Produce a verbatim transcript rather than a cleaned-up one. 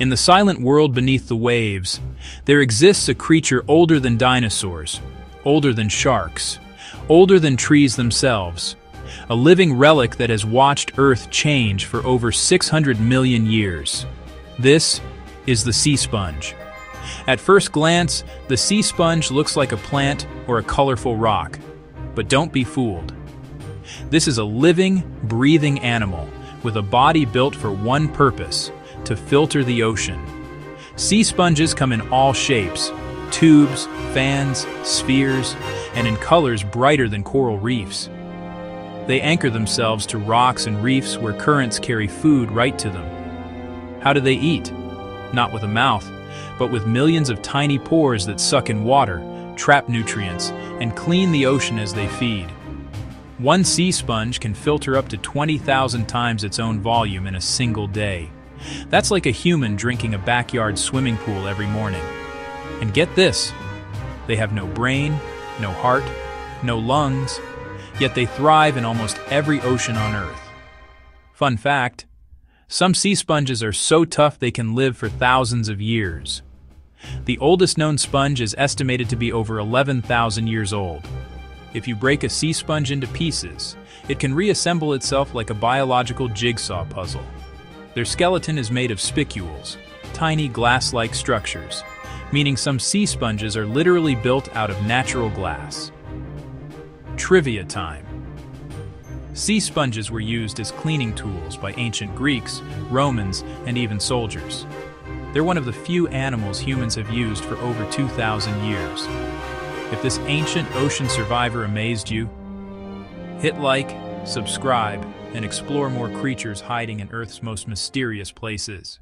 In the silent world beneath the waves, there exists a creature older than dinosaurs, older than sharks, older than trees themselves, a living relic that has watched Earth change for over six hundred million years. This is the sea sponge. At first glance, the sea sponge looks like a plant or a colorful rock, but don't be fooled. This is a living, breathing animal with a body built for one purpose: to filter the ocean. Sea sponges come in all shapes, tubes, fans, spheres, and in colors brighter than coral reefs. They anchor themselves to rocks and reefs where currents carry food right to them. How do they eat? Not with a mouth, but with millions of tiny pores that suck in water, trap nutrients, and clean the ocean as they feed. One sea sponge can filter up to twenty thousand times its own volume in a single day. That's like a human drinking a backyard swimming pool every morning. And get this, they have no brain, no heart, no lungs, yet they thrive in almost every ocean on Earth. Fun fact, some sea sponges are so tough they can live for thousands of years. The oldest known sponge is estimated to be over eleven thousand years old. If you break a sea sponge into pieces, it can reassemble itself like a biological jigsaw puzzle. Their skeleton is made of spicules, tiny glass-like structures, meaning some sea sponges are literally built out of natural glass. Trivia time. Sea sponges were used as cleaning tools by ancient Greeks, Romans, and even soldiers. They're one of the few animals humans have used for over two thousand years. If this ancient ocean survivor amazed you, hit like, subscribe, and explore more creatures hiding in Earth's most mysterious places.